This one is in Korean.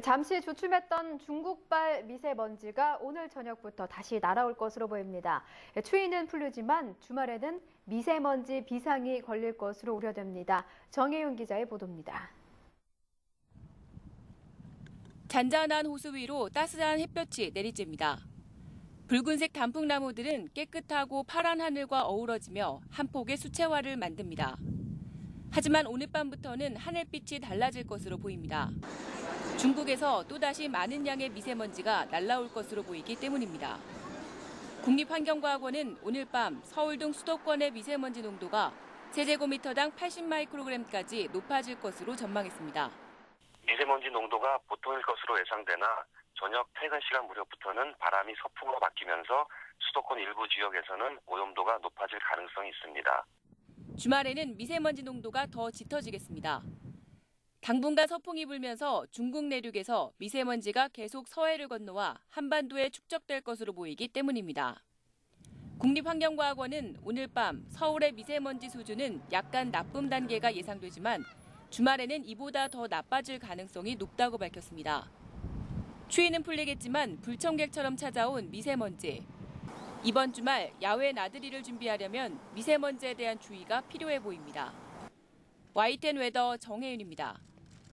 잠시 주춤했던 중국발 미세먼지가 오늘 저녁부터 다시 날아올 것으로 보입니다. 추위는 풀리지만 주말에는 미세먼지 비상이 걸릴 것으로 우려됩니다. 정혜윤 기자의 보도입니다. 잔잔한 호수 위로 따스한 햇볕이 내리쬐입니다. 붉은색 단풍나무들은 깨끗하고 파란 하늘과 어우러지며 한 폭의 수채화를 만듭니다. 하지만 오늘 밤부터는 하늘빛이 달라질 것으로 보입니다. 중국에서 또다시 많은 양의 미세먼지가 날아올 것으로 보이기 때문입니다. 국립환경과학원은 오늘 밤 서울 등 수도권의 미세먼지 농도가 세제곱미터당 80마이크로그램까지 높아질 것으로 전망했습니다. 미세먼지 농도가 보통일 것으로 예상되나 저녁 퇴근 시간 무렵부터는 바람이 서풍으로 바뀌면서 수도권 일부 지역에서는 오염도가 높아질 가능성이 있습니다. 주말에는 미세먼지 농도가 더 짙어지겠습니다. 당분간 서풍이 불면서 중국 내륙에서 미세먼지가 계속 서해를 건너와 한반도에 축적될 것으로 보이기 때문입니다. 국립환경과학원은 오늘 밤 서울의 미세먼지 수준은 약간 나쁨 단계가 예상되지만 주말에는 이보다 더 나빠질 가능성이 높다고 밝혔습니다. 추위는 풀리겠지만 불청객처럼 찾아온 미세먼지. 이번 주말 야외 나들이를 준비하려면 미세먼지에 대한 주의가 필요해 보입니다. YTN 웨더 정혜윤입니다.